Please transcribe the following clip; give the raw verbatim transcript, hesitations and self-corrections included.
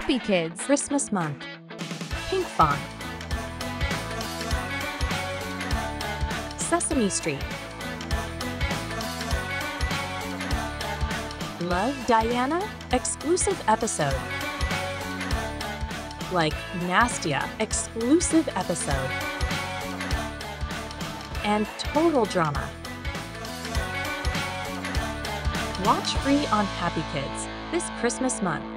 Happy Kids Christmas Month. Pinkfong, Sesame Street, Love Diana exclusive episode, Like Nastya exclusive episode, and Total Drama. Watch free on Happy Kids this Christmas month.